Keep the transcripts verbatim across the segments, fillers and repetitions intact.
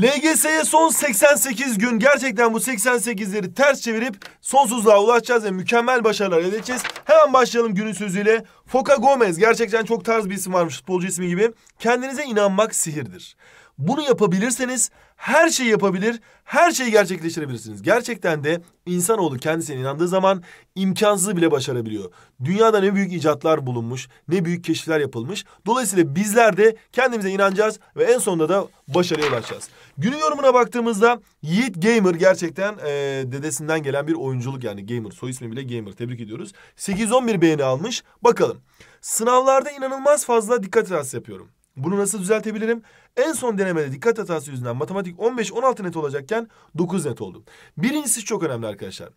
L G S'ye son seksen sekiz gün, gerçekten bu seksen sekizleri ters çevirip sonsuzluğa ulaşacağız ve mükemmel başarılar elde edeceğiz. Hemen başlayalım günün sözüyle. Foca Gomez, gerçekten çok tarz bir isim varmış, futbolcu ismi gibi. Kendinize inanmak sihirdir. Bunu yapabilirseniz her şeyi yapabilir, her şeyi gerçekleştirebilirsiniz. Gerçekten de insanoğlu kendisine inandığı zaman imkansızı bile başarabiliyor. Dünyada ne büyük icatlar bulunmuş, ne büyük keşifler yapılmış. Dolayısıyla bizler de kendimize inanacağız ve en sonunda da başarıya ulaşacağız. Günün yorumuna baktığımızda Yiğit Gamer, gerçekten ee, dedesinden gelen bir oyunculuk, yani Gamer, soy ismi bile Gamer, tebrik ediyoruz. sekiz yüz on bir beğeni almış. Bakalım. Sınavlarda inanılmaz fazla dikkat hatası yapıyorum. Bunu nasıl düzeltebilirim? En son denemede dikkat hatası yüzünden matematik on beş on altı net olacakken dokuz net oldu. Birincisi çok önemli arkadaşlar.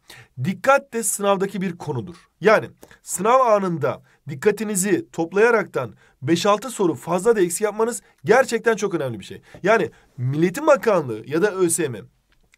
Dikkat de sınavdaki bir konudur. Yani sınav anında dikkatinizi toplayaraktan beş altı soru fazla da eksik yapmanız gerçekten çok önemli bir şey. Yani Milli Eğitim Bakanlığı ya da ÖSYM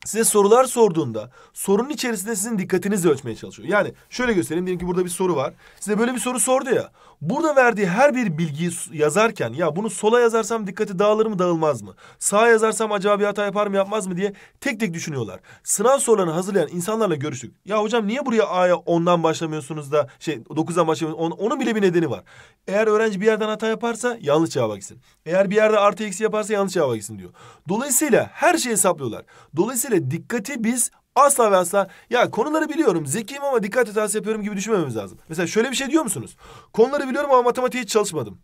size sorular sorduğunda sorunun içerisinde sizin dikkatinizi ölçmeye çalışıyor. Yani şöyle göstereyim, diyelim ki burada bir soru var. Size böyle bir soru sordu ya. Burada verdiği her bir bilgiyi yazarken, ya bunu sola yazarsam dikkati dağılır mı dağılmaz mı? Sağa yazarsam acaba bir hata yapar mı yapmaz mı diye tek tek düşünüyorlar. Sınav sorularını hazırlayan insanlarla görüştük. Ya hocam niye buraya A'ya ondan başlamıyorsunuz da şey dokuzdan başlamıyorsunuz? On, onun bile bir nedeni var. Eğer öğrenci bir yerden hata yaparsa yanlış cevaba gitsin. Eğer bir yerde artı eksi yaparsa yanlış cevaba gitsin diyor. Dolayısıyla her şeyi hesaplıyorlar. Dolayısıyla dikkati biz asla ve asla, ya konuları biliyorum, zekiyim ama dikkat hatası yapıyorum gibi düşünmememiz lazım. Mesela şöyle bir şey diyor musunuz? Konuları biliyorum ama matematiğe hiç çalışmadım.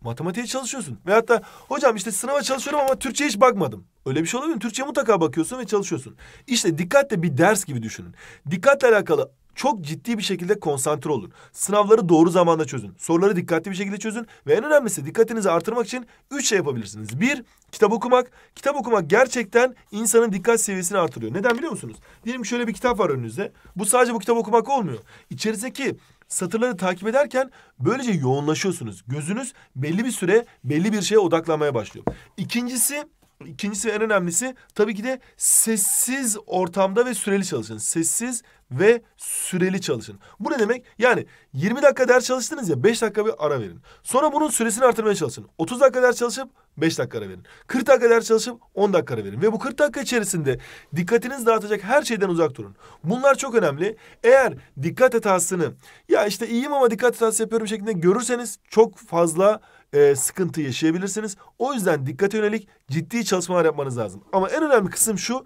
Matematiğe çalışıyorsun. Veyahut da hocam işte sınava çalışıyorum ama Türkçe'ye hiç bakmadım. Öyle bir şey olabilir mi? Türkçe'ye mutlaka bakıyorsun ve çalışıyorsun. İşte dikkat de bir ders gibi düşünün. Dikkatle alakalı çok ciddi bir şekilde konsantre olun. Sınavları doğru zamanda çözün. Soruları dikkatli bir şekilde çözün. Ve en önemlisi dikkatinizi artırmak için üç şey yapabilirsiniz. Bir, kitap okumak. Kitap okumak gerçekten insanın dikkat seviyesini artırıyor. Neden biliyor musunuz? Diyelim şöyle bir kitap var önünüzde. Bu sadece bu kitabı okumak olmuyor. İçerisindeki satırları takip ederken böylece yoğunlaşıyorsunuz. Gözünüz belli bir süre belli bir şeye odaklanmaya başlıyor. İkincisi... İkincisi ve en önemlisi tabii ki de sessiz ortamda ve süreli çalışın. Sessiz ve süreli çalışın. Bu ne demek? Yani yirmi dakika ders çalıştınız ya, beş dakika bir ara verin. Sonra bunun süresini artırmaya çalışın. otuz dakika ders çalışıp beş dakika ara verin. kırk dakika ders çalışıp on dakika ara verin. Ve bu kırk dakika içerisinde dikkatinizi dağıtacak her şeyden uzak durun. Bunlar çok önemli. Eğer dikkat hatasını, ya işte iyiyim ama dikkat hatası yapıyorum şeklinde görürseniz çok fazla Ee, sıkıntı yaşayabilirsiniz. O yüzden dikkate yönelik ciddi çalışmalar yapmanız lazım. Ama en önemli kısım şu: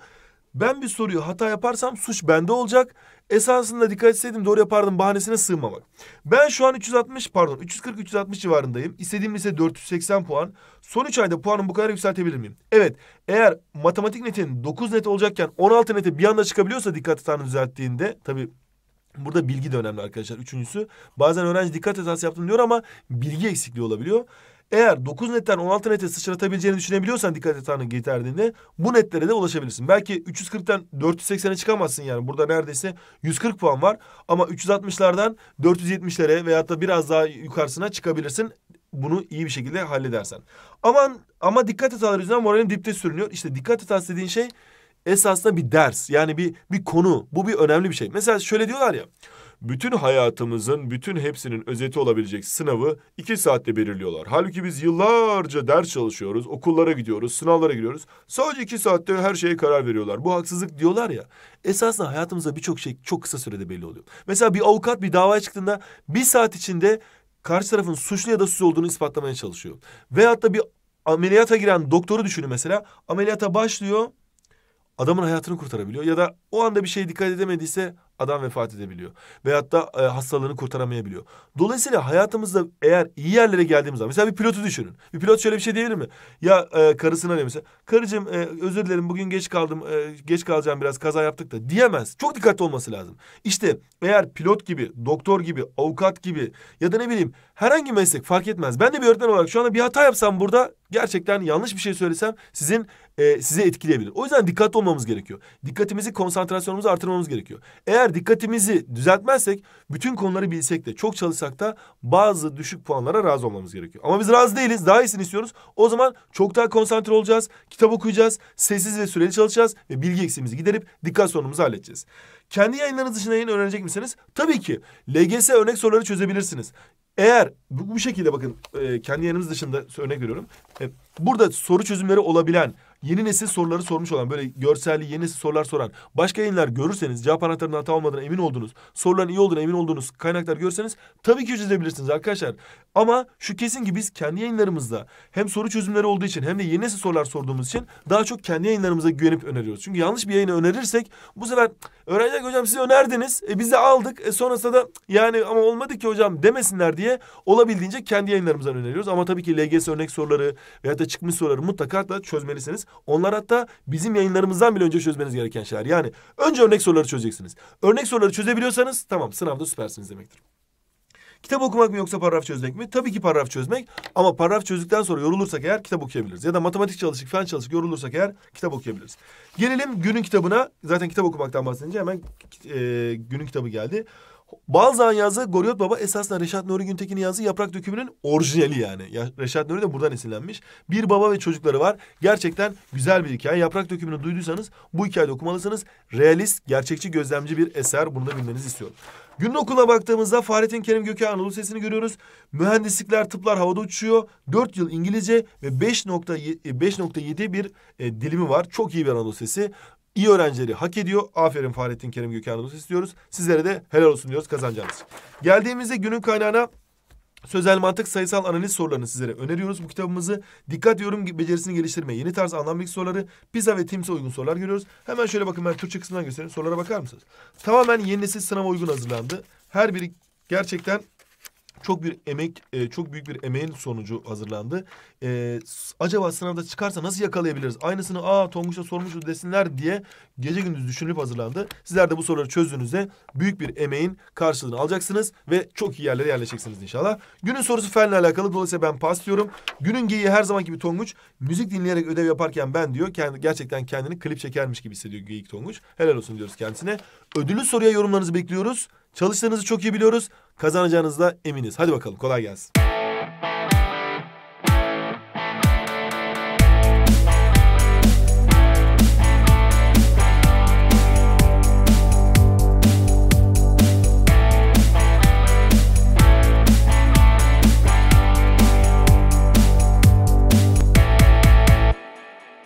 ben bir soruyu hata yaparsam suç bende olacak. Esasında dikkat etseydim doğru yapardım bahanesine sığınmamak. Ben şu an üç yüz altmış pardon üç yüz kırk üç yüz altmış civarındayım. İstediğim ise dört yüz seksen puan. Son üç ayda puanımı bu kadar yükseltebilir miyim? Evet. Eğer matematik netin dokuz net olacakken on altı nete bir anda çıkabiliyorsa dikkat hatanı düzelttiğinde, tabii burada bilgi de önemli arkadaşlar. Üçüncüsü, bazen öğrenci dikkat hatası yaptım diyor ama bilgi eksikliği olabiliyor. Eğer dokuz netten on altı nete sıçratabileceğini düşünebiliyorsan dikkat hatanı getirdiğinde bu netlere de ulaşabilirsin. Belki üç yüz kırktan dört yüz seksene çıkamazsın, yani burada neredeyse yüz kırk puan var. Ama üç yüz altmışlardan dört yüz yetmişlere veyahut da biraz daha yukarısına çıkabilirsin. Bunu iyi bir şekilde halledersen. Aman, ama dikkat hataları yüzünden moralim dipte sürünüyor. İşte dikkat hatası dediğin şey esasında bir ders, yani bir bir konu. Bu bir önemli bir şey. Mesela şöyle diyorlar ya, bütün hayatımızın bütün hepsinin özeti olabilecek sınavı iki saatte belirliyorlar. Halbuki biz yıllarca ders çalışıyoruz, okullara gidiyoruz, sınavlara giriyoruz. Sadece iki saatte her şeye karar veriyorlar. Bu haksızlık diyorlar ya. Esasında hayatımızda birçok şey çok kısa sürede belli oluyor. Mesela bir avukat bir davaya çıktığında bir saat içinde karşı tarafın suçlu ya da suçsuz olduğunu ispatlamaya çalışıyor. Veyahut da bir ameliyata giren doktoru düşünün mesela. Ameliyata başlıyor, adamın hayatını kurtarabiliyor ya da o anda bir şeye dikkat edemediyse adam vefat edebiliyor. Veyahut da e, hastalığını kurtaramayabiliyor. Dolayısıyla hayatımızda eğer iyi yerlere geldiğimiz zaman, mesela bir pilotu düşünün. Bir pilot şöyle bir şey diyebilir mi? Ya e, karısına diyor mesela, karıcığım e, özür dilerim bugün geç kaldım, e, geç kalacağım biraz, kaza yaptık da diyemez. Çok dikkatli olması lazım. İşte eğer pilot gibi, doktor gibi, avukat gibi ya da ne bileyim herhangi meslek fark etmez. Ben de bir öğretmen olarak şu anda bir hata yapsam burada, gerçekten yanlış bir şey söylesem sizin e, size etkileyebilir. O yüzden dikkatli olmamız gerekiyor. Dikkatimizi, konsantrasyonumuzu artırmamız gerekiyor. Eğer dikkatimizi düzeltmezsek, bütün konuları bilsek de çok çalışsak da bazı düşük puanlara razı olmamız gerekiyor. Ama biz razı değiliz, daha iyisini istiyoruz. O zaman çok daha konsantre olacağız, kitap okuyacağız, sessiz ve süreli çalışacağız ve bilgi eksiğimizi giderip dikkat sorunumuzu halledeceğiz. Kendi yayınlarınız dışında yayın öğrenecek misiniz? Tabii ki. L G S örnek soruları çözebilirsiniz. Eğer bu, bu şekilde bakın, e, kendi yayınımız dışında örnek veriyorum. E, burada soru çözümleri olabilen yeni nesil soruları sormuş olan, böyle görselli yeni nesil sorular soran başka yayınlar görürseniz, cevap anahtarından hata olmadığına emin olduğunuz, soruların iyi olduğuna emin olduğunuz kaynaklar görürseniz tabii ki çözebilirsiniz arkadaşlar. Ama şu kesin ki biz kendi yayınlarımızda hem soru çözümleri olduğu için hem de yeni nesil sorular sorduğumuz için daha çok kendi yayınlarımıza güvenip öneriyoruz. Çünkü yanlış bir yayını önerirsek bu sefer öğrenciler hocam siz önerdiniz, e, biz de aldık, e, sonrasında da yani ama olmadı ki hocam demesinler diye olabildiğince kendi yayınlarımızdan öneriyoruz. Ama tabii ki L G S örnek soruları veyahut da çıkmış soruları mutlaka da çözmelisiniz. Onlar hatta bizim yayınlarımızdan bile önce çözmeniz gereken şeyler. Yani önce örnek soruları çözeceksiniz. Örnek soruları çözebiliyorsanız tamam, sınavda süpersiniz demektir. Kitap okumak mı yoksa paragraf çözmek mi? Tabii ki paragraf çözmek, ama paragraf çözdükten sonra yorulursak eğer kitap okuyabiliriz. Ya da matematik çalışıp, fen çalışıp yorulursak eğer kitap okuyabiliriz. Gelelim günün kitabına. Zaten kitap okumaktan bahsedince hemen e, günün kitabı geldi. Balzağan yazdığı Goriot Baba esasında Reşat Nuri Güntekin'in yazdığı Yaprak Dökümü'nün orijinali yani. Ya, Reşat Nuri de buradan esinlenmiş. Bir baba ve çocukları var. Gerçekten güzel bir hikaye. Yaprak Dökümü'nü duyduysanız bu hikayede okumalısınız. Realist, gerçekçi, gözlemci bir eser. Bunu da bilmenizi istiyorum. Günün okuluna baktığımızda Fahrettin Kerim Gökhan Anadolu Lisesi'ni görüyoruz. Mühendislikler, tıplar havada uçuyor. dört yıl İngilizce ve beş nokta yedi bir e, dilimi var. Çok iyi bir Anadolu Lisesi. İyi öğrencileri hak ediyor. Aferin Fahrettin Kerim Gökhan'ı istiyoruz. Sizlere de helal olsun diyoruz, kazanacağınız. Geldiğimizde günün kaynağına sözel mantık, sayısal analiz sorularını sizlere öneriyoruz. Bu kitabımızı dikkat, yorum becerisini geliştirmeye, yeni tarz anlam bilgi soruları, PISA ve TIMSS'e uygun sorular görüyoruz. Hemen şöyle bakın, ben Türkçe kısmından göstereyim. Sorulara bakar mısınız? Tamamen yeni nesil sınava uygun hazırlandı. Her biri gerçekten çok bir emek, çok büyük bir emeğin sonucu hazırlandı. Ee, acaba sınavda çıkarsa nasıl yakalayabiliriz? Aynısını aa Tonguç'a sormuşuz desinler diye gece gündüz düşünülüp hazırlandı. Sizler de bu soruları çözdüğünüzde büyük bir emeğin karşılığını alacaksınız ve çok iyi yerlere yerleşeceksiniz inşallah. Günün sorusu fenle alakalı. Dolayısıyla ben pas diyorum. Günün geyiği her zaman gibi Tonguç. Müzik dinleyerek ödev yaparken ben diyor, kendi, gerçekten kendini klip çekermiş gibi hissediyor geyik Tonguç. Helal olsun diyoruz kendisine. Ödüllü soruya yorumlarınızı bekliyoruz. Çalıştığınızı çok iyi biliyoruz. Kazanacağınızda eminiz. Hadi bakalım, kolay gelsin.